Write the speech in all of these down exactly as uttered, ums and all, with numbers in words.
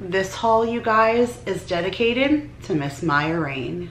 This haul, you guys, is dedicated to Miss Maya Rain.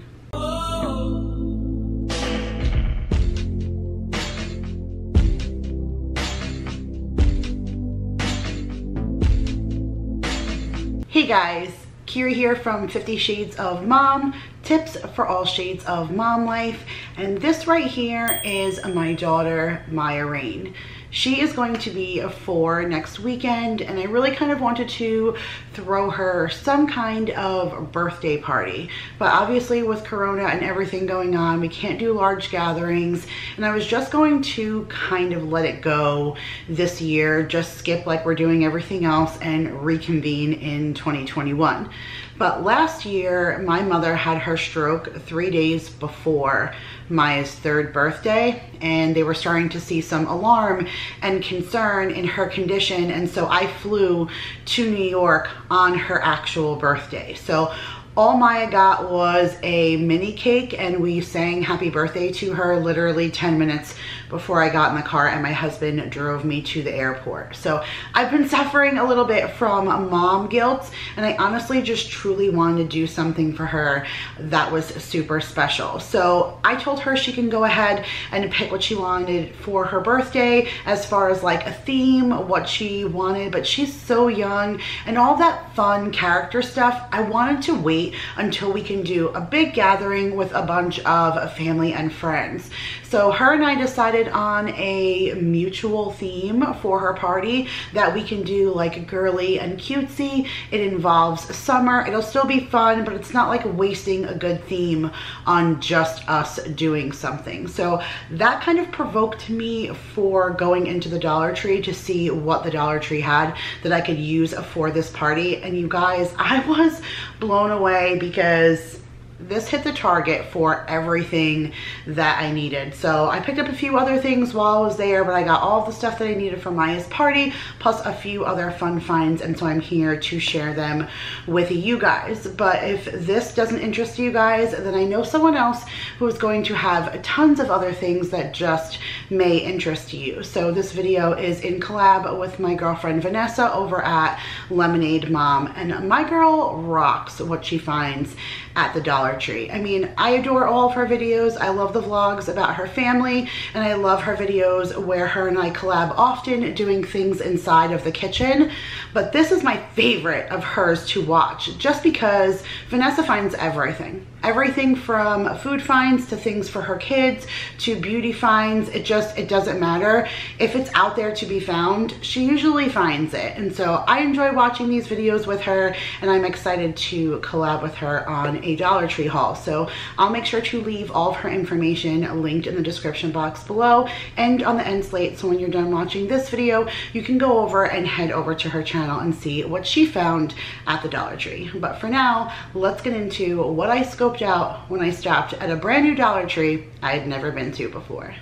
Hey guys, Kira here from fifty Shades of Mom, tips for all shades of mom life. And this right here is my daughter, Maya Rain. She is going to be four next weekend, and I really kind of wanted to throw her some kind of birthday party. But obviously with Corona and everything going on, we can't do large gatherings, and I was just going to kind of let it go this year, just skip like we're doing everything else and reconvene in twenty twenty-one. But last year, my mother had her stroke three days before Maya's third birthday, and they were starting to see some alarm and concern in her condition. And so I flew to New York on her actual birthday. So all Maya got was a mini cake, and we sang happy birthday to her literally ten minutes before I got in the car and my husband drove me to the airport. So I've been suffering a little bit from mom guilt, and I honestly just truly wanted to do something for her that was super special. So I told her she can go ahead and pick what she wanted for her birthday as far as like a theme, what she wanted, but she's so young and all that fun character stuff. I wanted to wait until we can do a big gathering with a bunch of family and friends. So her and I decided on a mutual theme for her party that we can do like girly and cutesy. It involves summer. It'll still be fun, but it's not like wasting a good theme on just us doing something. So that kind of provoked me for going into the Dollar Tree to see what the Dollar Tree had that I could use for this party. And you guys, I was blown away because this hit the target for everything that I needed. So I picked up a few other things while I was there, but I got all the stuff that I needed for Maya's party, plus a few other fun finds, and so I'm here to share them with you guys. But if this doesn't interest you guys, then I know someone else who is going to have tons of other things that just may interest you. So this video is in collab with my girlfriend Vanessa over at Lemonade Mom, and my girl rocks what she finds at the Dollar Tree. I mean, I adore all of her videos. I love the vlogs about her family, and I love her videos where her and I collab often doing things inside of the kitchen. But this is my favorite of hers to watch just because Vanessa finds everything. Everything from food finds to things for her kids to beauty finds. It just, it doesn't matter. If it's out there to be found, she usually finds it. And so I enjoy watching these videos with her, and I'm excited to collab with her on a Dollar Tree haul. So I'll make sure to leave all of her information linked in the description box below and on the end slate. So when you're done watching this video, you can go over and head over to her channel and see what she found at the Dollar Tree. But for now, let's get into what I scoped out when I stopped at a brand new Dollar Tree I had never been to before.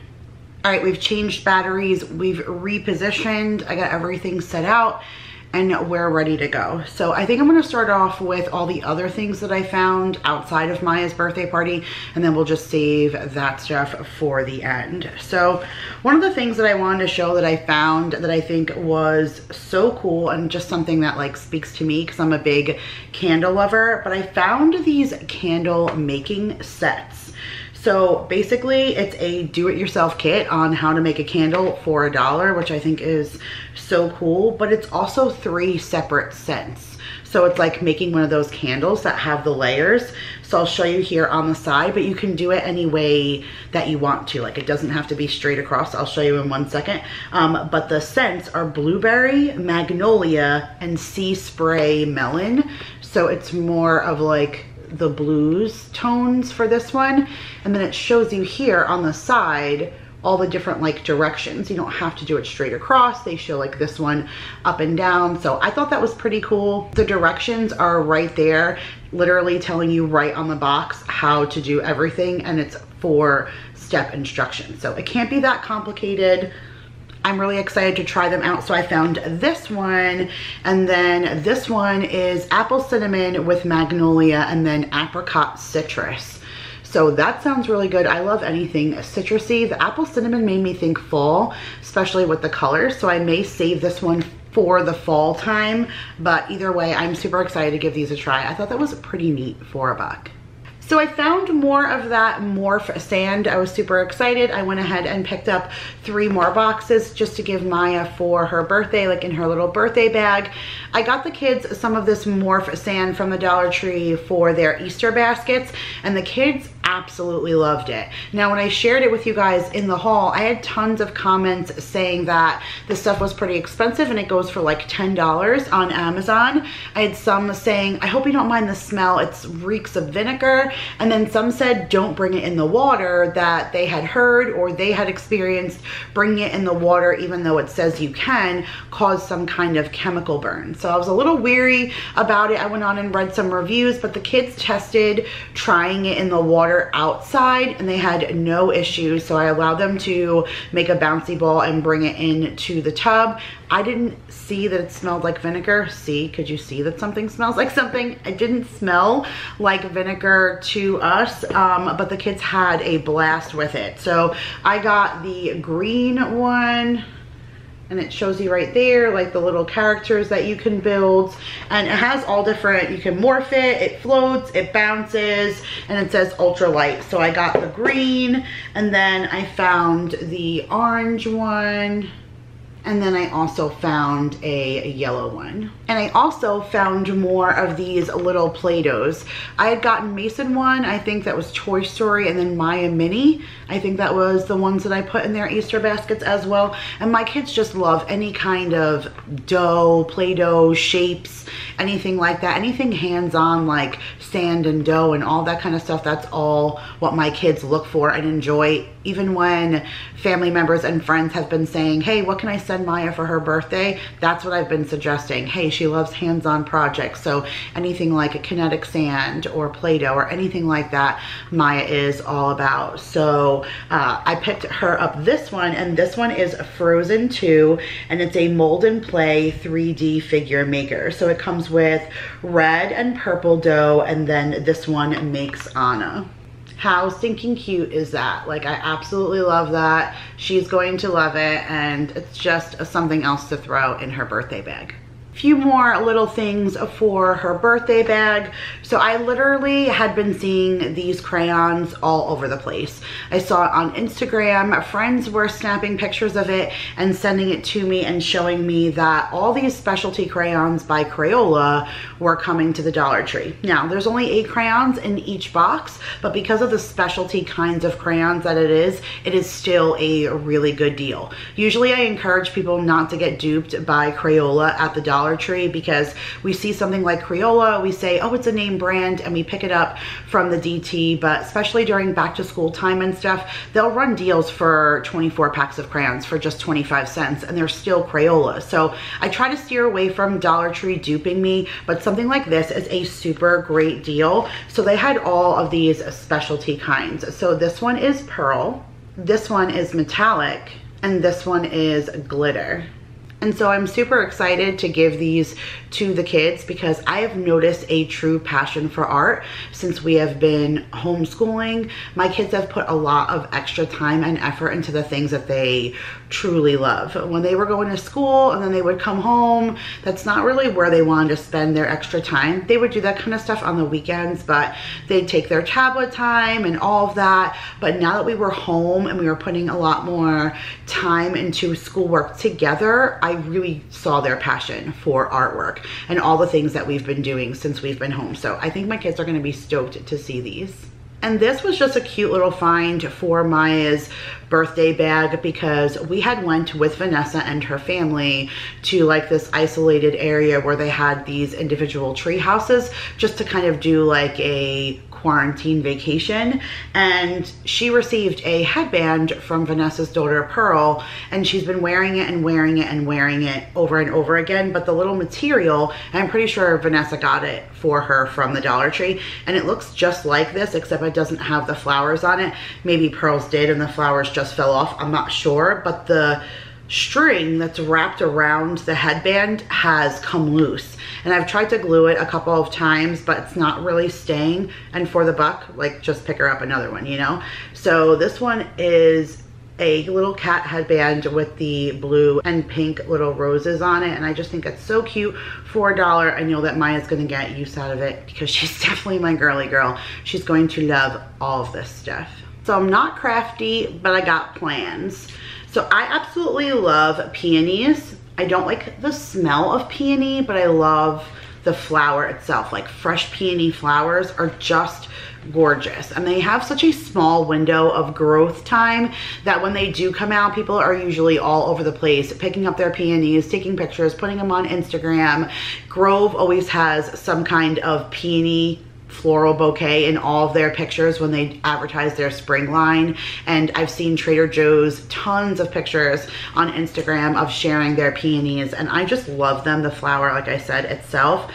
All right, we've changed batteries, we've repositioned, I got everything set out, and we're ready to go. So I think I'm gonna start off with all the other things that I found outside of Maya's birthday party, and then we'll just save that stuff for the end. So one of the things that I wanted to show that I found that I think was so cool and just something that like speaks to me because I'm a big candle lover, but I found these candle making sets. So basically it's a do-it-yourself kit on how to make a candle for a dollar, which I think is so cool, but it's also three separate scents. So it's like making one of those candles that have the layers. So I'll show you here on the side, but you can do it any way that you want to. Like it doesn't have to be straight across. I'll show you in one second. Um, but the scents are blueberry, magnolia, and sea spray melon. So it's more of like the blues tones for this one, and then it shows you here on the side all the different like directions. You don't have to do it straight across. They show like this one up and down. So I thought that was pretty cool. The directions are right there, literally telling you right on the box how to do everything, and it's four step instructions, so it can't be that complicated. I'm really excited to try them out. So I found this one, and then this one is apple cinnamon with magnolia and then apricot citrus. So that sounds really good. I love anything citrusy. The apple cinnamon made me think fall, especially with the colors. So I may save this one for the fall time, but either way, I'm super excited to give these a try. I thought that was pretty neat for a buck. So I found more of that Morph sand. I was super excited. I went ahead and picked up three more boxes just to give Maya for her birthday, like in her little birthday bag. I got the kids some of this Morph sand from the Dollar Tree for their Easter baskets, and the kids absolutely loved it. Now, when I shared it with you guys in the haul, I had tons of comments saying that this stuff was pretty expensive and it goes for like ten dollars on Amazon. I had some saying, I hope you don't mind the smell, it reeks of vinegar. And then some said, don't bring it in the water, that they had heard or they had experienced bringing it in the water, even though it says you can, cause some kind of chemical burn. So I was a little weary about it. I went on and read some reviews, but the kids tested trying it in the water outside and they had no issues, so I allowed them to make a bouncy ball and bring it into the tub. I didn't see that it smelled like vinegar. See, could you see that something smells like something? It didn't smell like vinegar to us, um, but the kids had a blast with it. So I got the green one, and it shows you right there, like the little characters that you can build. And it has all different, you can morph it, it floats, it bounces, and it says ultralight. So I got the green, and then I found the orange one. And then I also found a yellow one. And I also found more of these little Play-Dohs. I had gotten Mason one, I think that was Toy Story, and then Maya Mini. I think that was the ones that I put in their Easter baskets as well. And my kids just love any kind of dough, Play-Doh, shapes, anything like that. Anything hands-on like sand and dough and all that kind of stuff, that's all what my kids look for and enjoy. Even when family members and friends have been saying, hey, what can I send Maya for her birthday? That's what I've been suggesting. Hey, she loves hands-on projects. So anything like a kinetic sand or Play-Doh or anything like that, Maya is all about. So uh, I picked her up this one, and this one is Frozen two, and it's a mold and play three D figure maker. So it comes with red and purple dough, and then this one makes Anna. How stinking cute is that? Like, I absolutely love that. She's going to love it, and it's just something else to throw in her birthday bag. Few more little things for her birthday bag. So I literally had been seeing these crayons all over the place. I saw it on Instagram. Friends were snapping pictures of it and sending it to me and showing me that all these specialty crayons by Crayola were coming to the Dollar Tree. Now, there's only eight crayons in each box, but because of the specialty kinds of crayons that it is, it is still a really good deal. Usually I encourage people not to get duped by Crayola at the Dollar Tree Tree because we see something like Crayola, we say, oh, it's a name brand, and we pick it up from the D T, but especially during back to school time and stuff, they'll run deals for twenty-four packs of crayons for just twenty-five cents, and they're still Crayola. So I try to steer away from Dollar Tree duping me, but something like this is a super great deal. So they had all of these specialty kinds. So this one is Pearl, this one is Metallic, and this one is Glitter. And so I'm super excited to give these to the kids because I have noticed a true passion for art since we have been homeschooling. My kids have put a lot of extra time and effort into the things that they truly love. When they were going to school and then they would come home, that's not really where they wanted to spend their extra time. They would do that kind of stuff on the weekends, but they'd take their tablet time and all of that. But now that we were home and we were putting a lot more time into schoolwork together, I really saw their passion for artwork and all the things that we've been doing since we've been home. So I think my kids are going to be stoked to see these. And this was just a cute little find for Maya's birthday bag because we had went with Vanessa and her family to like this isolated area where they had these individual tree houses just to kind of do like a quarantine vacation, and she received a headband from Vanessa's daughter Pearl, and she's been wearing it and wearing it and wearing it over and over again. But the little material, I'm pretty sure Vanessa got it for her from the Dollar Tree, and it looks just like this except it doesn't have the flowers on it. Maybe Pearl's did and the flowers just fell off, I'm not sure, but the string that's wrapped around the headband has come loose, and I've tried to glue it a couple of times, but it's not really staying. And for the buck, like, just pick her up another one, you know. So this one is a little cat headband with the blue and pink little roses on it, and I just think it's so cute for a dollar. I know that Maya's gonna get use out of it because she's definitely my girly girl. She's going to love all of this stuff. So I'm not crafty, but I got plans. So I absolutely love peonies. I don't like the smell of peony, but I love the flower itself. Like fresh peony flowers are just gorgeous, and they have such a small window of growth time that when they do come out, people are usually all over the place picking up their peonies, taking pictures, putting them on Instagram. Grove always has some kind of peony floral bouquet in all of their pictures when they advertise their spring line, and I've seen Trader Joe's tons of pictures on Instagram of sharing their peonies, and I just love them. The flower, like I said, itself.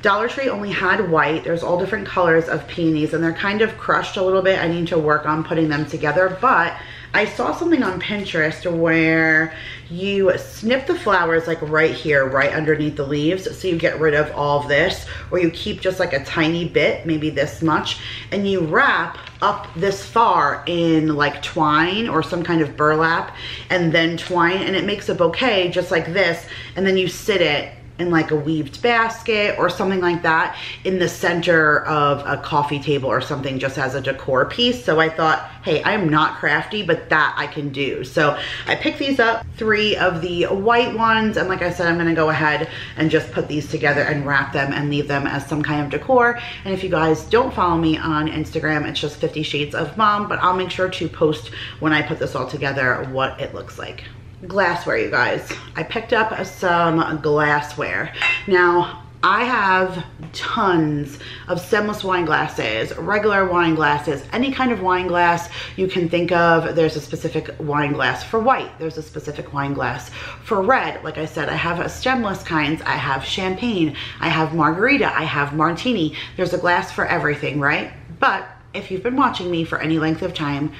Dollar Tree only had white. There's all different colors of peonies, and they're kind of crushed a little bit. I need to work on putting them together, but I saw something on Pinterest where you snip the flowers like right here, right underneath the leaves, so you get rid of all of this, or you keep just like a tiny bit, maybe this much, and you wrap up this far in like twine or some kind of burlap and then twine, and it makes a bouquet just like this, and then you sit it in like a weaved basket or something like that in the center of a coffee table or something, just as a decor piece. So I thought, hey, I'm not crafty, but that I can do. So I picked these up, three of the white ones, and like I said, I'm gonna go ahead and just put these together and wrap them and leave them as some kind of decor. And if you guys don't follow me on Instagram, it's just fifty Shades of Mom, but I'll make sure to post when I put this all together what it looks like. Glassware, you guys. I picked up some glassware. Now, I have tons of stemless wine glasses, regular wine glasses, any kind of wine glass you can think of. There's a specific wine glass for white. There's a specific wine glass for red. Like I said, I have a stemless kinds. I have champagne. I have margarita. I have martini. There's a glass for everything, right? But if you've been watching me for any length of time,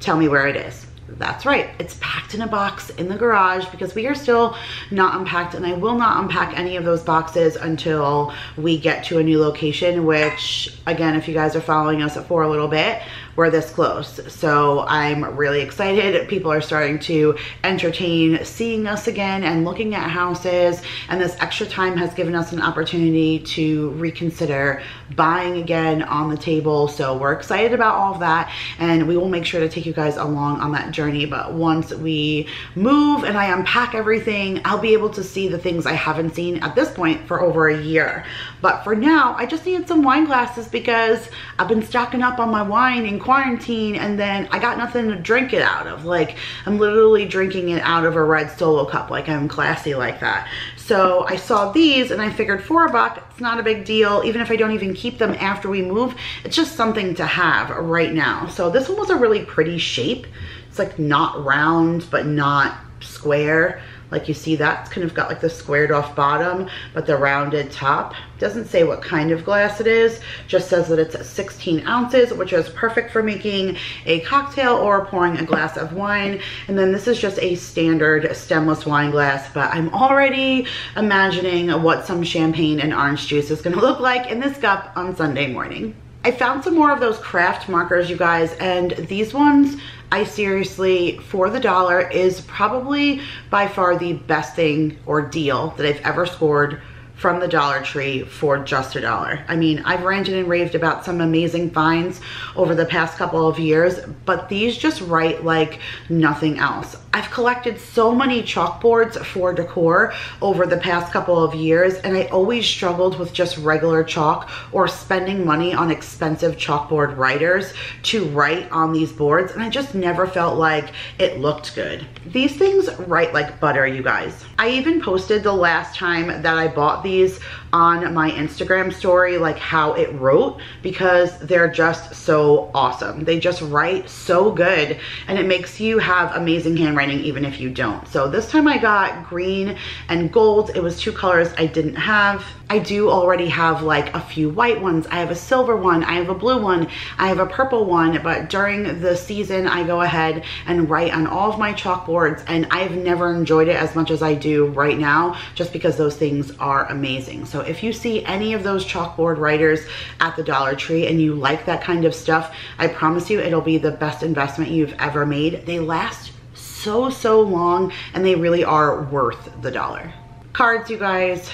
tell me where it is. That's right, it's packed in a box in the garage because we are still not unpacked, and I will not unpack any of those boxes until we get to a new location, which again, if you guys are following us for a little bit, we're this close. So I'm really excited. People are starting to entertain seeing us again and looking at houses, and this extra time has given us an opportunity to reconsider buying again on the table. So we're excited about all of that, and we will make sure to take you guys along on that journey. But once we move and I unpack everything, I'll be able to see the things I haven't seen at this point for over a year. But for now, I just need some wine glasses because I've been stocking up on my wine in quarantine, and then I got nothing to drink it out of. Like, I'm literally drinking it out of a red solo cup. Like, I'm classy like that. So I saw these and I figured for a buck, it's not a big deal. Even if I don't even keep them after we move, it's just something to have right now. So this one was a really pretty shape. It's like not round, but not square. Like you see that's kind of got like the squared off bottom, but the rounded top. Doesn't say what kind of glass it is, just says that it's sixteen ounces, which is perfect for making a cocktail or pouring a glass of wine. And then this is just a standard stemless wine glass, but I'm already imagining what some champagne and orange juice is gonna look like in this cup on Sunday morning. I found some more of those craft markers, you guys, and these ones, I seriously, for the dollar, is probably by far the best thing or deal that I've ever scored from the Dollar Tree for just a dollar. I mean, I've ranted and raved about some amazing finds over the past couple of years, but these just write like nothing else. I've collected so many chalkboards for decor over the past couple of years, and I always struggled with just regular chalk or spending money on expensive chalkboard writers to write on these boards, and I just never felt like it looked good. These things write like butter, you guys. I even posted the last time that I bought these these on my Instagram story, like how it wrote, because they're just so awesome. They just write so good, and it makes you have amazing handwriting even if you don't. So this time I got green and gold. It was two colors I didn't have. I do already have like a few white ones. I have a silver one, I have a blue one, I have a purple one, but during the season I go ahead and write on all of my chalkboards, and I've never enjoyed it as much as I do right now just because those things are amazing. So So if you see any of those chalkboard writers at the Dollar Tree and you like that kind of stuff, I promise you it'll be the best investment you've ever made. They last so, so long, and they really are worth the dollar. Cards, you guys.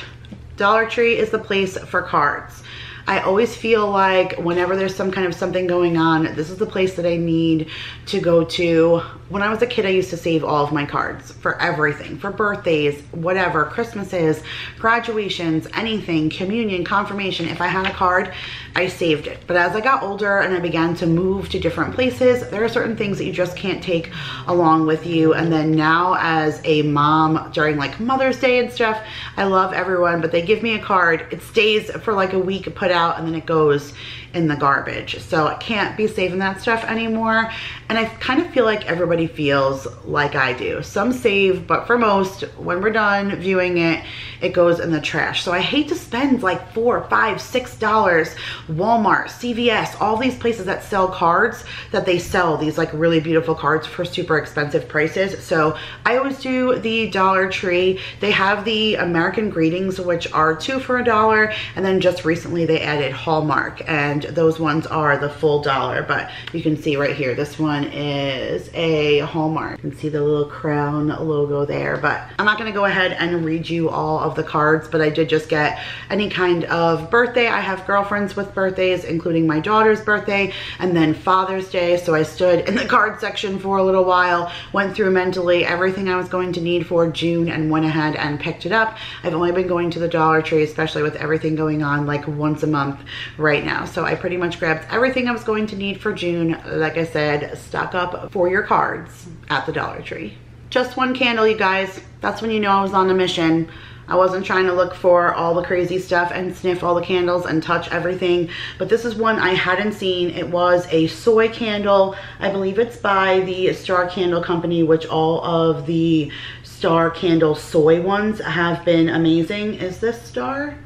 Dollar Tree is the place for cards. I always feel like whenever there's some kind of something going on, this is the place that I need to go to. When I was a kid, I used to save all of my cards for everything, for birthdays, whatever, Christmases, graduations, anything, communion, confirmation. If I had a card, I saved it. But as I got older and I began to move to different places, there are certain things that you just can't take along with you. And then now as a mom during like Mother's Day and stuff, I love everyone, but they give me a card. It stays for like a week, put out, and then it goes in the garbage. So I can't be saving that stuff anymore. And I kind of feel like everybody feels like I do. Some save, but for most, when we're done viewing it, it goes in the trash. So I hate to spend like four, five, six dollars. Walmart, C V S, all these places that sell cards, that they sell these like really beautiful cards for super expensive prices. So I always do the Dollar Tree. They have the American Greetings, which are two for a dollar. And then just recently they added Hallmark, and those ones are the full dollar. But you can see right here, this one is a Hallmark. You can see the little crown logo there. But I'm not going to go ahead and read you all of the cards, but I did just get any kind of birthday. I have girlfriends with birthdays, including my daughter's birthday, and then Father's Day. So I stood in the card section for a little while, went through mentally everything I was going to need for June, and went ahead and picked it up. I've only been going to the Dollar Tree, especially with everything going on, like once a month right now. So I pretty much grabbed everything I was going to need for June. Like I said, stock up for your cards at the Dollar Tree. Just one candle, you guys. That's when you know I was on a mission. I wasn't trying to look for all the crazy stuff and sniff all the candles and touch everything, but this is one I hadn't seen. It was a soy candle. I believe it's by the Star Candle Company, which all of the Star Candle soy ones have been amazing. Is this Star?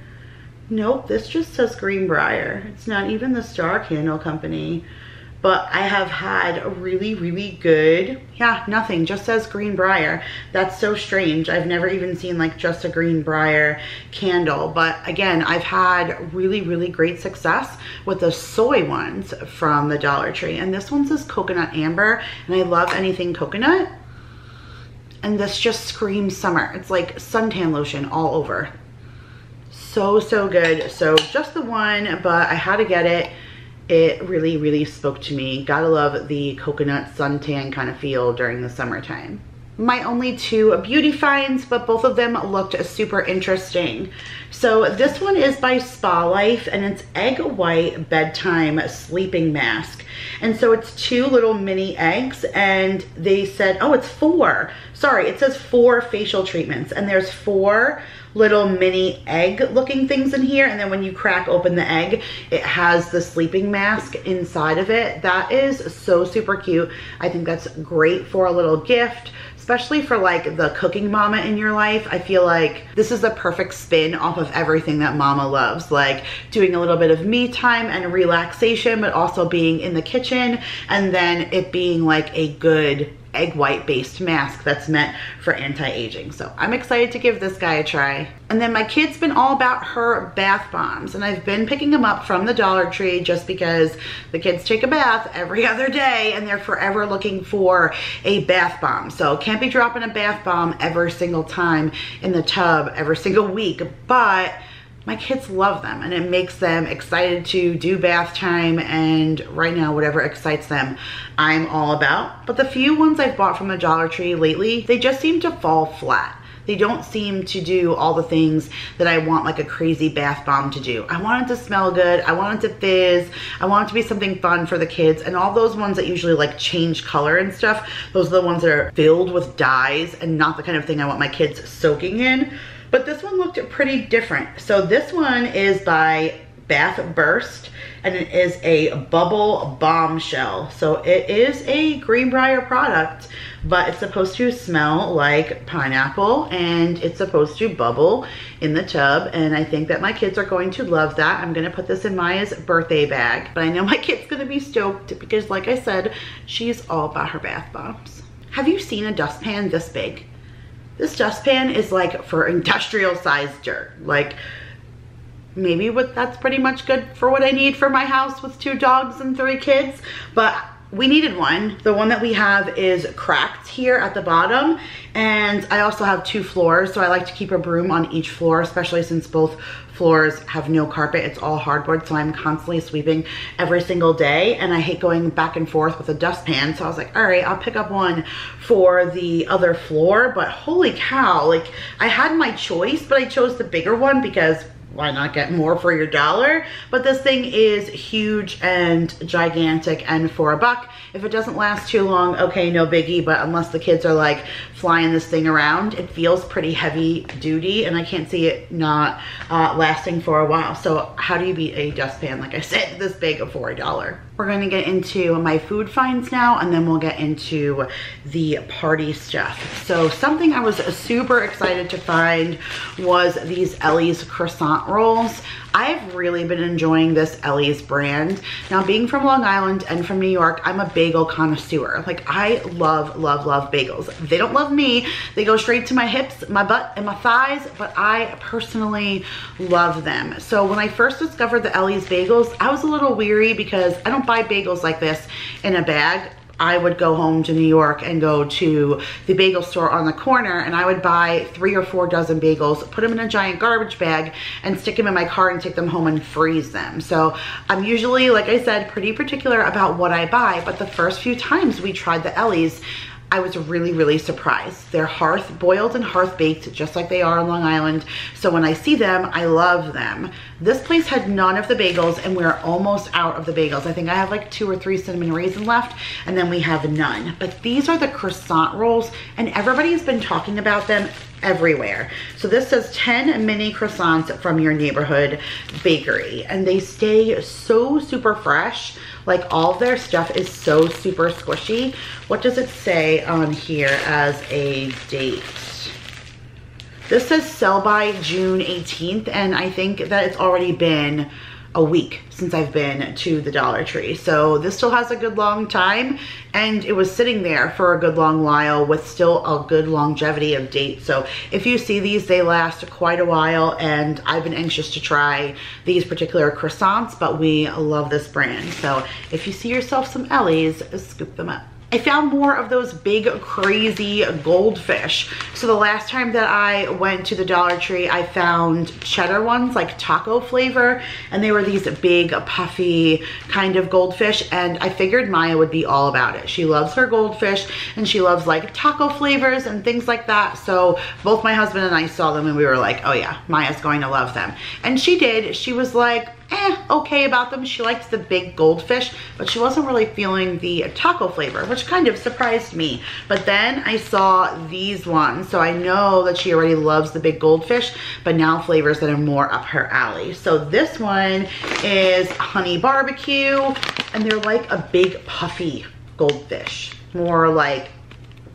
Nope, this just says Greenbrier. It's not even the Star Candle Company. But I have had a really, really good, yeah, nothing, just says Greenbrier. That's so strange. I've never even seen like just a Greenbrier candle. But again, I've had really, really great success with the soy ones from the Dollar Tree. And this one says Coconut Amber, and I love anything coconut. And this just screams summer. It's like suntan lotion all over. So, so good. So just the one, but I had to get it. It really, really spoke to me. Gotta love the coconut suntan kind of feel during the summertime. My only two beauty finds, but both of them looked super interesting. So this one is by Spa Life, and it's egg white bedtime sleeping mask. And so it's two little mini eggs, and they said, oh, it's four. Sorry, it says four facial treatments, and there's four little mini egg looking things in here. And then when you crack open the egg, it has the sleeping mask inside of it. That is so super cute. I think that's great for a little gift, especially for like the cooking mama in your life. I feel like this is the perfect spin off of everything that mama loves, like doing a little bit of me time and relaxation, but also being in the kitchen, and then it being like a good egg white based mask that's meant for anti-aging. So I'm excited to give this guy a try. And then my kid's been all about her bath bombs, and I've been picking them up from the Dollar Tree just because the kids take a bath every other day and they're forever looking for a bath bomb. So can't be dropping a bath bomb every single time in the tub every single week, but my kids love them, and it makes them excited to do bath time, and right now whatever excites them I'm all about. But the few ones I've bought from the Dollar Tree lately, they just seem to fall flat. They don't seem to do all the things that I want like a crazy bath bomb to do. I want it to smell good. I want it to fizz. I want it to be something fun for the kids. And all those ones that usually like change color and stuff, those are the ones that are filled with dyes and not the kind of thing I want my kids soaking in. But this one looked pretty different. So this one is by Bath Burst, and it is a bubble bombshell. So it is a Greenbrier product, but it's supposed to smell like pineapple, and it's supposed to bubble in the tub, and I think that my kids are going to love that. I'm gonna put this in Maya's birthday bag, but I know my kid's gonna be stoked because like I said, she's all about her bath bombs. Have you seen a dustpan this big? This dustpan is like for industrial sized dirt. Like maybe what that's pretty much good for what I need for my house with two dogs and three kids. But we needed one. The one that we have is cracked here at the bottom, and I also have two floors, so I like to keep a broom on each floor, especially since both floors have no carpet. It's all hardwood, so I'm constantly sweeping every single day, and I hate going back and forth with a dustpan. So I was like, all right, I'll pick up one for the other floor. But holy cow, like, I had my choice, but I chose the bigger one because why not get more for your dollar? But this thing is huge and gigantic, and for a buck, if it doesn't last too long, okay, no biggie. But unless the kids are like flying this thing around, it feels pretty heavy duty, and I can't see it not uh, lasting for a while. So how do you beat a dustpan, like I said, this big for a dollar? We're going to get into my food finds now, and then we'll get into the party stuff. So something I was super excited to find was these Ellie's croissant rolls. I've really been enjoying this Ellie's brand. Now, being from Long Island and from New York, I'm a bagel connoisseur. Like, I love, love, love bagels. They don't love me. They go straight to my hips, my butt, and my thighs, but I personally love them. So when I first discovered the Ellie's bagels, I was a little weary because I don't buy bagels like this in a bag. I would go home to New York and go to the bagel store on the corner, and I would buy three or four dozen bagels, put them in a giant garbage bag, and stick them in my car and take them home and freeze them. So I'm usually, like I said, pretty particular about what I buy, but the first few times we tried the Ellie's, I was really, really surprised. They're hearth boiled and hearth baked, just like they are on Long Island. So when I see them, I love them. This place had none of the bagels, and we're almost out of the bagels. I think I have like two or three cinnamon raisin left, and then we have none. But these are the croissant rolls, and everybody's been talking about them everywhere. So this says ten mini croissants from your neighborhood bakery, and they stay so super fresh. Like, all their stuff is so super squishy. What does it say on here as a date? This says sell by June eighteenth, and I think that it's already been a week since I've been to the Dollar Tree. So this still has a good long time, and it was sitting there for a good long while with still a good longevity of date. So if you see these, they last quite a while, and I've been anxious to try these particular croissants, but we love this brand. So if you see yourself some Ellie's, scoop them up. I found more of those big, crazy goldfish. So the last time that I went to the Dollar Tree, I found cheddar ones, like taco flavor, and they were these big, puffy kind of goldfish, and I figured Maya would be all about it. She loves her goldfish, and she loves like taco flavors and things like that. So both my husband and I saw them, and we were like, oh yeah, Maya's going to love them. And she did. She was like, eh, okay about them. She liked the big goldfish, but she wasn't really feeling the taco flavor, which kind of surprised me. But then I saw these ones, so I know that she already loves the big goldfish, but now flavors that are more up her alley. So this one is honey barbecue, and they're like a big puffy goldfish, more like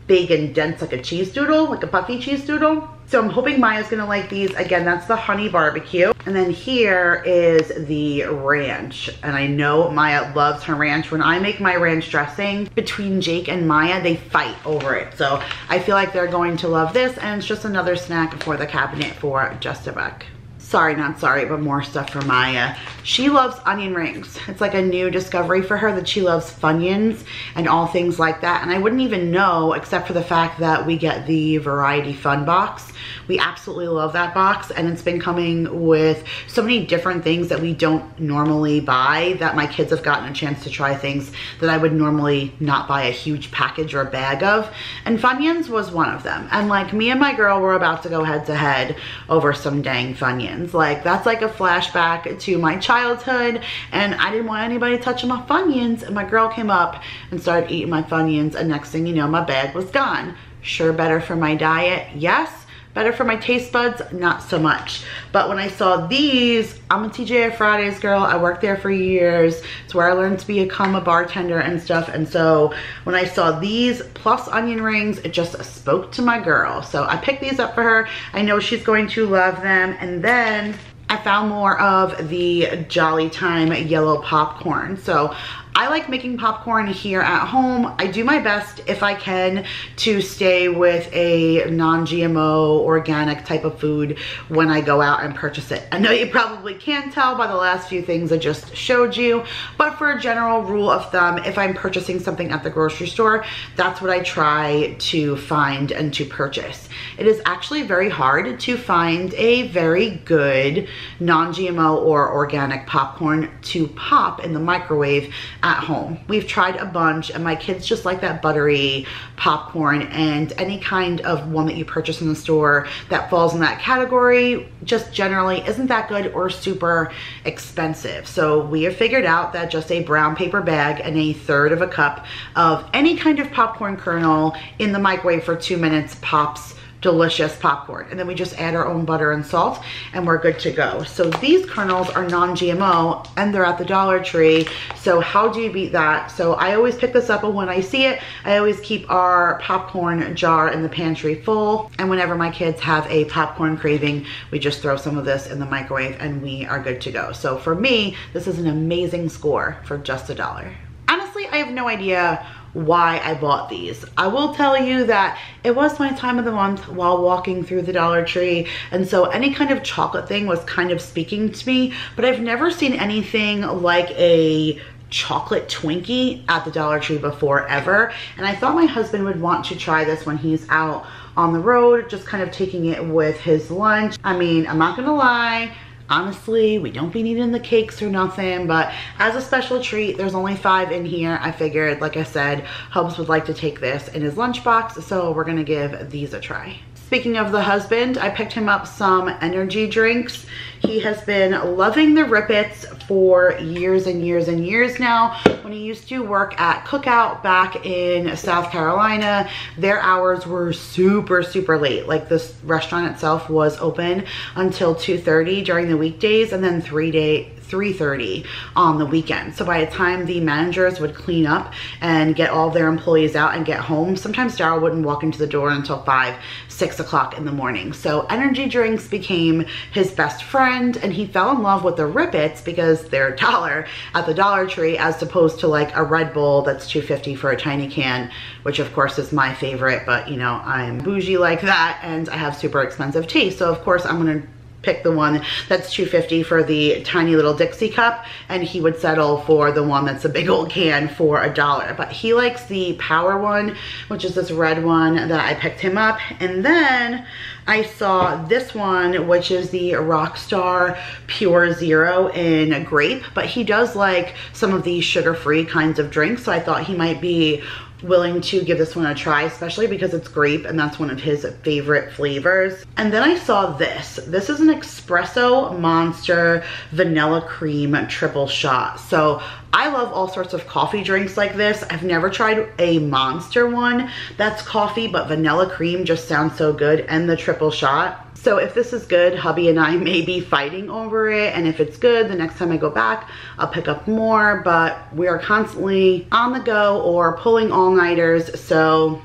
big and dense, like a cheese doodle, like a puffy cheese doodle. So I'm hoping Maya's gonna like these. Again, that's the honey barbecue. And then here is the ranch. And I know Maya loves her ranch. When I make my ranch dressing, between Jake and Maya, they fight over it. So I feel like they're going to love this. And it's just another snack for the cabinet for just a buck. Sorry, not sorry, but more stuff for Maya. She loves onion rings. It's like a new discovery for her that she loves Funyuns and all things like that. And I wouldn't even know, except for the fact that we get the Variety Fun box. We absolutely love that box, and it's been coming with so many different things that we don't normally buy, that my kids have gotten a chance to try things that I would normally not buy a huge package or a bag of. And Funyuns was one of them. And like, me and my girl were about to go head to head over some dang Funyuns. Like, that's like a flashback to my childhood, and I didn't want anybody touching my Funyuns, and my girl came up and started eating my Funyuns, and next thing you know, my bag was gone. Sure, better for my diet, yes. Better for my taste buds, not so much. But when I saw these, I'm a T J Friday's girl. I worked there for years. It's where I learned to become a bartender and stuff. And so when I saw these plus onion rings, it just spoke to my girl. So I picked these up for her. I know she's going to love them. And then I found more of the Jolly Time yellow popcorn. So I like making popcorn here at home. I do my best if I can to stay with a non G M O organic type of food when I go out and purchase it. I know you probably can tell by the last few things I just showed you, but for a general rule of thumb, if I'm purchasing something at the grocery store, that's what I try to find and to purchase. It is actually very hard to find a very good non G M O or organic popcorn to pop in the microwave at home. We've tried a bunch and my kids just like that buttery popcorn, and any kind of one that you purchase in the store that falls in that category just generally isn't that good or super expensive. So we have figured out that just a brown paper bag and a third of a cup of any kind of popcorn kernel in the microwave for two minutes pops delicious popcorn. And then we just add our own butter and salt and we're good to go. So these kernels are non G M O and they're at the Dollar Tree. So how do you beat that? So I always pick this up when I see it. I always keep our popcorn jar in the pantry full. And whenever my kids have a popcorn craving, we just throw some of this in the microwave and we are good to go. So for me, this is an amazing score for just a dollar. Honestly, I have no idea why I bought these. I will tell you that it was my time of the month while walking through the Dollar Tree, and so any kind of chocolate thing was kind of speaking to me, but I've never seen anything like a chocolate Twinkie at the Dollar Tree before ever, and I thought my husband would want to try this when he's out on the road, just kind of taking it with his lunch. I mean, I'm not gonna lie, honestly, we don't be needing the cakes or nothing, but as a special treat, there's only five in here. I figured, like I said, Hubs would like to take this in his lunchbox, so we're gonna give these a try. Speaking of the husband, I picked him up some energy drinks. He has been loving the Rippets for years and years and years now. When he used to work at Cookout back in South Carolina, their hours were super, super late. Like, this restaurant itself was open until two thirty during the weekdays and then three day, three thirty on the weekend. So by the time the managers would clean up and get all their employees out and get home, sometimes Daryl wouldn't walk into the door until five, six o'clock in the morning. So energy drinks became his best friend, and he fell in love with the Rippets because they're a dollar at the Dollar Tree as opposed to like a Red Bull that's two fifty for a tiny can, which of course is my favorite, but you know, I'm bougie like that and I have super expensive taste. So of course I'm gonna pick the one that's two fifty for the tiny little Dixie cup, and he would settle for the one that's a big old can for a dollar. But he likes the power one, which is this red one that I picked him up. And then I saw this one, which is the Rockstar Pure Zero in a grape, but he does like some of these sugar-free kinds of drinks, so I thought he might be willing to give this one a try, especially because it's grape and that's one of his favorite flavors. And then I saw this. This is an Espresso Monster Vanilla Cream Triple Shot. So I love all sorts of coffee drinks like this. I've never tried a Monster one that's coffee, but vanilla cream just sounds so good, and the triple shot. So if this is good, hubby and I may be fighting over it, and if it's good, the next time I go back, I'll pick up more, but we are constantly on the go or pulling all-nighters, so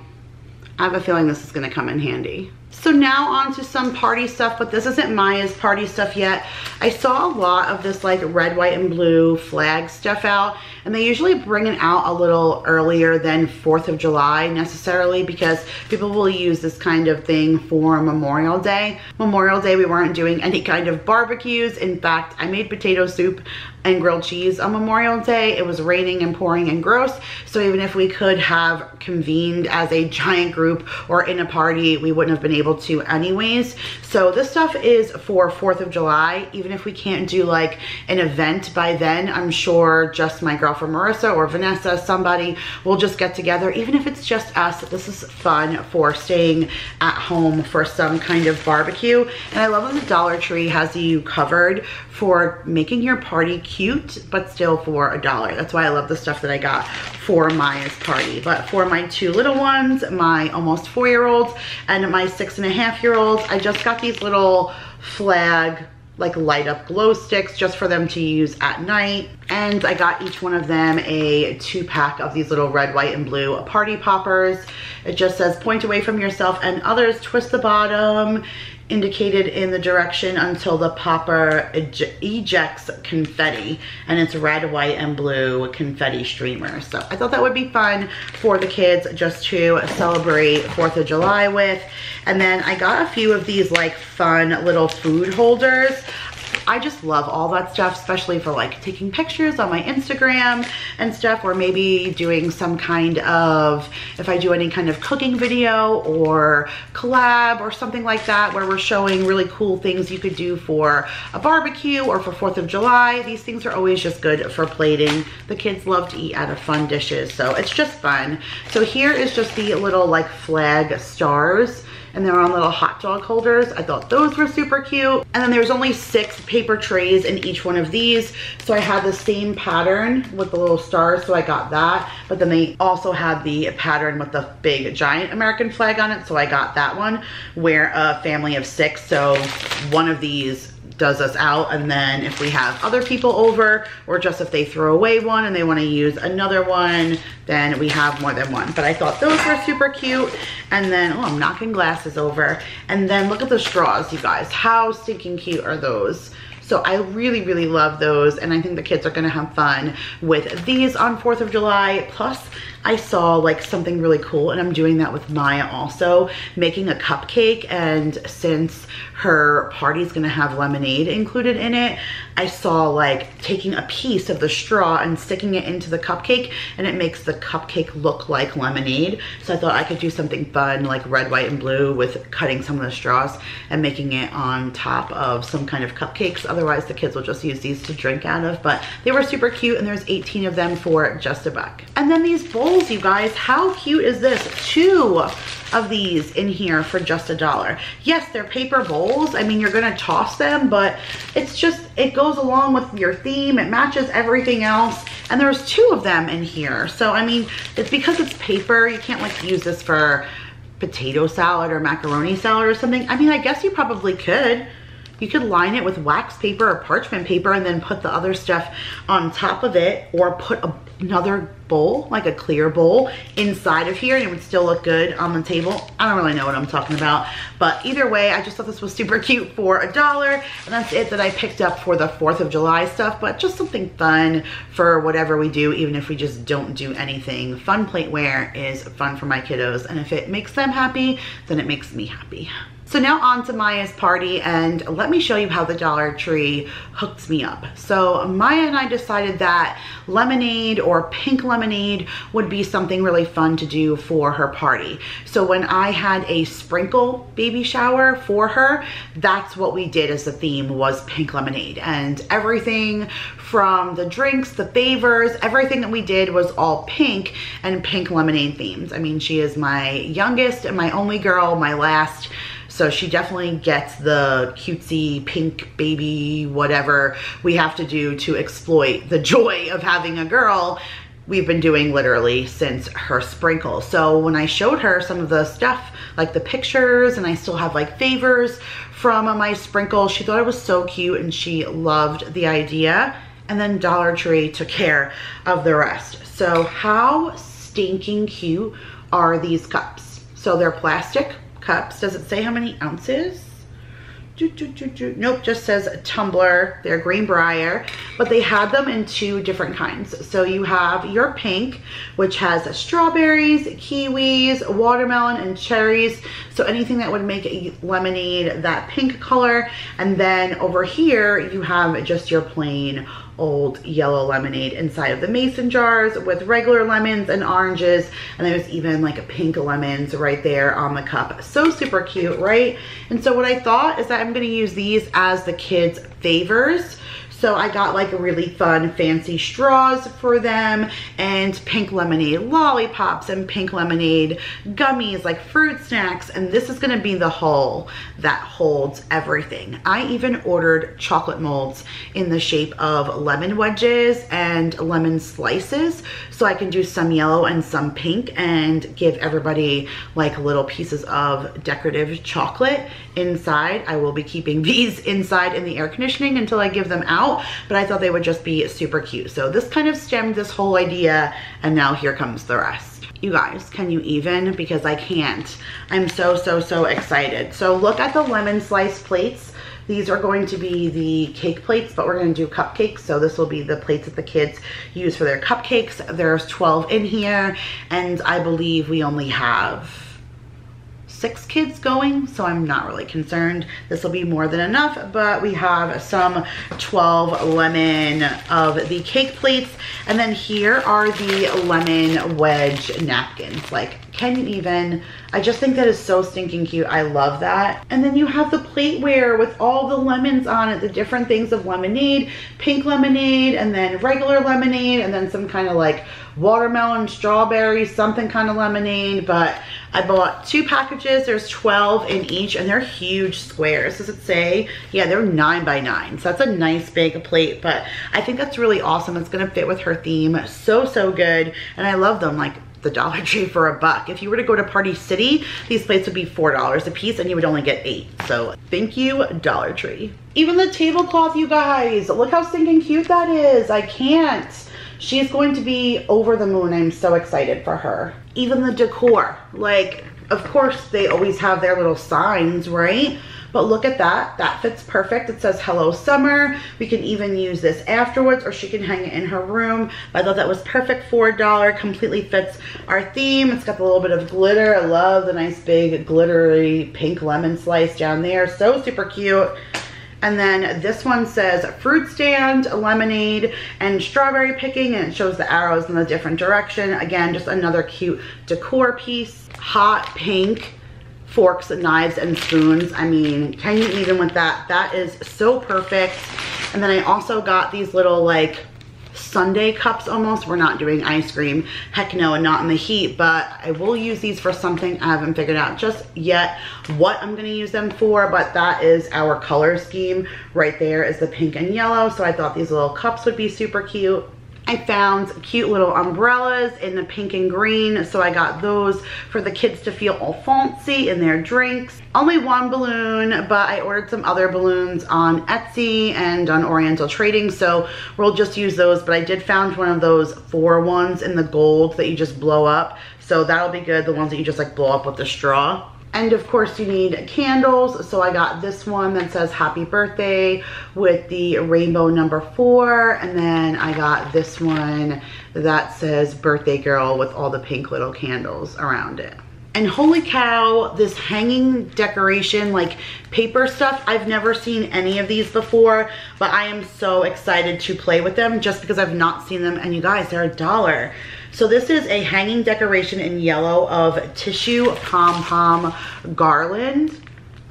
I have a feeling this is gonna come in handy. So now on to some party stuff, but this isn't Maya's party stuff yet. I saw a lot of this like red, white, and blue flag stuff out, and they usually bring it out a little earlier than fourth of July necessarily, because people will use this kind of thing for Memorial Day. Memorial Day, we weren't doing any kind of barbecues. In fact, I made potato soup and grilled cheese on Memorial Day. It was raining and pouring and gross, so even if we could have convened as a giant group or in a party, we wouldn't have been able to anyways. So this stuff is for fourth of July. Even if we can't do like an event by then, I'm sure just my girlfriend Marissa or Vanessa, somebody will just get together. Even if it's just us, this is fun for staying at home for some kind of barbecue. And I love that the Dollar Tree has you covered for making your party cute, but still for a dollar. That's why I love the stuff that I got for Maya's party. But for my two little ones, my almost four-year-olds and my six and a half year olds, I just got these little flag like light up glow sticks just for them to use at night. And I got each one of them a two pack of these little red, white, and blue party poppers. It just says point away from yourself and others, twist the bottom, indicated in the direction until the popper ejects confetti, and it's red, white, and blue confetti streamers. So I thought that would be fun for the kids just to celebrate Fourth of July with. And then I got a few of these like fun little food holders. I just love all that stuff, especially for like taking pictures on my Instagram and stuff, or maybe doing some kind of, if I do any kind of cooking video or collab or something like that, where we're showing really cool things you could do for a barbecue or for Fourth of July. These things are always just good for plating. The kids love to eat out of fun dishes, so it's just fun. So here is just the little like flag stars, and they're on little hot dog holders. I thought those were super cute. And then there's only six paper trays in each one of these. So I had the same pattern with the little stars, so I got that. But then they also had the pattern with the big giant American flag on it, so I got that one. We're a family of six, so one of these does us out, and then if we have other people over, or just if they throw away one and they want to use another one, then we have more than one. But I thought those were super cute. And then, oh, I'm knocking glasses over. And then look at the straws, you guys. How stinking cute are those? So I really, really love those, and I think the kids are gonna have fun with these on Fourth of July. Plus, I saw like something really cool, and I'm doing that with Maya also, making a cupcake, and since her party's gonna have lemonade included in it, I saw like taking a piece of the straw and sticking it into the cupcake, and it makes the cupcake look like lemonade. So I thought I could do something fun like red, white, and blue with cutting some of the straws and making it on top of some kind of cupcakes. Otherwise, the kids will just use these to drink out of, but they were super cute, and there's eighteen of them for just a buck. And then these bowls, you guys, how cute is this? Two of these in here for just a dollar. Yes, they're paper bowls. I mean, you're gonna toss them, but it's just, it goes along with your theme. It matches everything else, and there's two of them in here. So, I mean, it's because it's paper, you can't like use this for potato salad or macaroni salad or something. I mean, I guess you probably could. You could line it with wax paper or parchment paper and then put the other stuff on top of it, or put a, another bowl, like a clear bowl, inside of here, and it would still look good on the table. I don't really know what I'm talking about, but either way, I just thought this was super cute for a dollar, and that's it that I picked up for the Fourth of July stuff, but just something fun for whatever we do, even if we just don't do anything. Fun plateware is fun for my kiddos, and if it makes them happy, then it makes me happy. So now on to Maya's party, and let me show you how the Dollar Tree hooked me up. So Maya and I decided that lemonade or pink lemonade would be something really fun to do for her party. So when I had a sprinkle baby shower for her, that's what we did as the theme, was pink lemonade. And everything from the drinks, the favors, everything that we did was all pink and pink lemonade themes. I mean, she is my youngest and my only girl, my last. So she definitely gets the cutesy pink baby whatever we have to do to exploit the joy of having a girl we've been doing literally since her sprinkle. So when I showed her some of the stuff, like the pictures, and I still have like favors from my sprinkle, she thought it was so cute and she loved the idea. And then Dollar Tree took care of the rest. So how stinking cute are these cups? So they're plastic cups. Does it say how many ounces? Do, do, do, do. Nope, just says tumbler. They're Greenbrier, but they had them in two different kinds. So you have your pink, which has strawberries, kiwis, watermelon, and cherries. So anything that would make a lemonade that pink color. And then over here, you have just your plain old yellow lemonade inside of the mason jars with regular lemons and oranges, and there's even like a pink lemons right there on the cup. So super cute, right? And so what I thought is that I'm going to use these as the kids' favors. So I got like really fun fancy straws for them, and pink lemonade lollipops and pink lemonade gummies, like fruit snacks. And this is gonna be the hull that holds everything. I even ordered chocolate molds in the shape of lemon wedges and lemon slices, so I can do some yellow and some pink and give everybody like little pieces of decorative chocolate inside. I will be keeping these inside in the air conditioning until I give them out, but I thought they would just be super cute. So this kind of stemmed this whole idea, and now here comes the rest. You guys, can you even? Because I can't. I'm so, so, so excited. So look at the lemon slice plates. These are going to be the cake plates, but we're going to do cupcakes. So this will be the plates that the kids use for their cupcakes. There's twelve in here, and I believe we only have six kids going, so I'm not really concerned. This will be more than enough, but we have some twelve lemon of the cake plates. And then here are the lemon wedge napkins. Like, can you even? I just think that is so stinking cute. I love that. And then you have the plateware with all the lemons on it, the different things of lemonade, pink lemonade, and then regular lemonade, and then some kind of like watermelon, strawberry, something kind of lemonade. But I bought two packages. There's twelve in each, and they're huge squares. Does it say? Yeah, they're nine by nine. So that's a nice big plate, but I think that's really awesome. It's gonna fit with her theme so, so good. And I love them, like the Dollar Tree for a buck. If you were to go to Party City, these plates would be four dollars a piece and you would only get eight. So thank you, Dollar Tree. Even the tablecloth, you guys, look how stinking cute that is. I can't. She's going to be over the moon. I'm so excited for her. Even the decor, like, of course they always have their little signs, right? But look at that, that fits perfect. It says, hello summer. We can even use this afterwards, or she can hang it in her room. I thought that was perfect. Four dollars, completely fits our theme. It's got a little bit of glitter. I love the nice big glittery pink lemon slice down there. So super cute. And then this one says fruit stand, lemonade, and strawberry picking, and it shows the arrows in a different direction. Again, just another cute decor piece. Hot pink forks, knives, and spoons. I mean, can you even with that? That is so perfect. And then I also got these little like sundae cups almost. We're not doing ice cream, heck no, and not in the heat, but I will use these for something. I haven't figured out just yet what I'm going to use them for, but that is our color scheme right there, is the pink and yellow. So I thought these little cups would be super cute. I found cute little umbrellas in the pink and green, so I got those for the kids to feel all fancy in their drinks. Only one balloon, but I ordered some other balloons on Etsy and on Oriental Trading, so we'll just use those. But I did find one of those four ones in the gold that you just blow up, so that'll be good, the ones that you just like blow up with the straw. And of course you need candles, so I got this one that says happy birthday with the rainbow number four, and then I got this one that says birthday girl with all the pink little candles around it. And holy cow, this hanging decoration, like paper stuff, I've never seen any of these before, but I am so excited to play with them just because I've not seen them. And you guys, they're a dollar. So this is a hanging decoration in yellow of tissue pom-pom garland.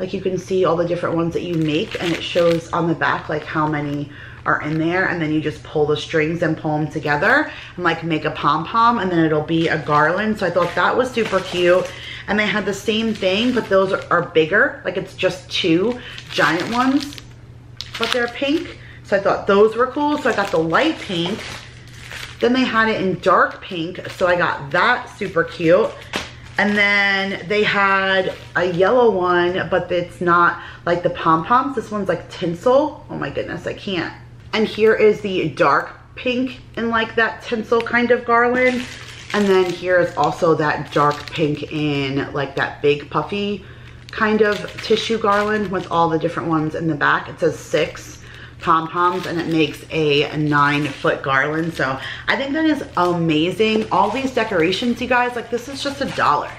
Like, you can see all the different ones that you make, and it shows on the back like how many are in there, and then you just pull the strings and pull them together and like make a pom-pom, and then it'll be a garland. So I thought that was super cute. And they had the same thing, but those are, are bigger, like it's just two giant ones, but they're pink. So I thought those were cool, so I got the light pink. Then they had it in dark pink, so I got that, super cute. And then they had a yellow one, but it's not like the pom-poms. This one's like tinsel. Oh my goodness, I can't. And here is the dark pink in like that tinsel kind of garland. And then here is also that dark pink in like that big puffy kind of tissue garland with all the different ones in the back. It says six pom-poms, and it makes a nine foot garland. So I think that is amazing. All these decorations, you guys, like, this is just a dollar.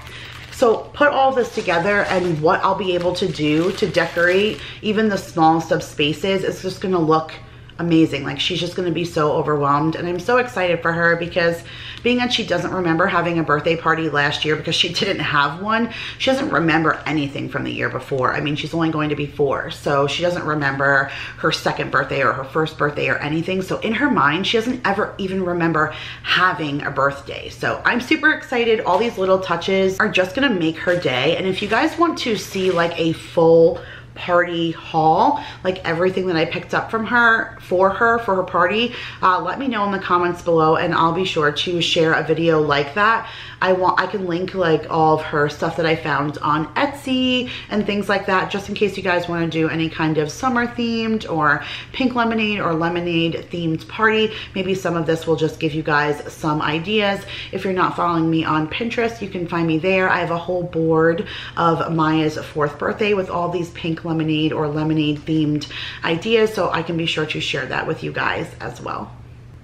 So put all this together, and what I'll be able to do to decorate even the smallest of spaces is just gonna look amazing. Like, she's just gonna be so overwhelmed, and I'm so excited for her, because being that she doesn't remember having a birthday party last year because she didn't have one, she doesn't remember anything from the year before. I mean, she's only going to be four, so she doesn't remember her second birthday or her first birthday or anything. So in her mind, she doesn't ever even remember having a birthday. So I'm super excited. All these little touches are just gonna make her day. And if you guys want to see like a full party haul, like everything that I picked up from her for her for her party, uh, let me know in the comments below, and I'll be sure to share a video like that. I want I can link like all of her stuff that I found on Etsy and things like that, just in case you guys want to do any kind of summer themed or pink lemonade or lemonade themed party. Maybe some of this will just give you guys some ideas. If you're not following me on Pinterest, you can find me there. I have a whole board of Maya's fourth birthday with all these pink lemonade or lemonade themed ideas, so I can be sure to share that with you guys as well.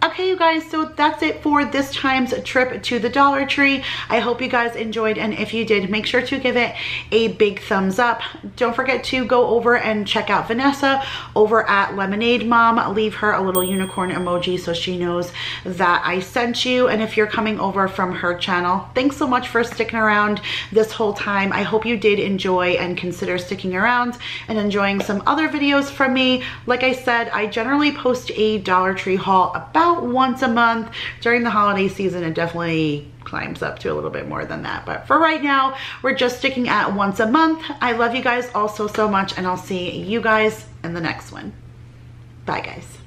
Okay, you guys, so that's it for this time's trip to the Dollar Tree. I hope you guys enjoyed, and if you did, make sure to give it a big thumbs up. Don't forget to go over and check out Vanessa over at Lemonade Mom. Leave her a little unicorn emoji so she knows that I sent you. And if you're coming over from her channel, thanks so much for sticking around this whole time. I hope you did enjoy and consider sticking around and enjoying some other videos from me. Like I said, I generally post a Dollar Tree haul about once a month. During the holiday season, it definitely climbs up to a little bit more than that, but for right now, we're just sticking at once a month. I love you guys all so so much, and I'll see you guys in the next one. Bye guys.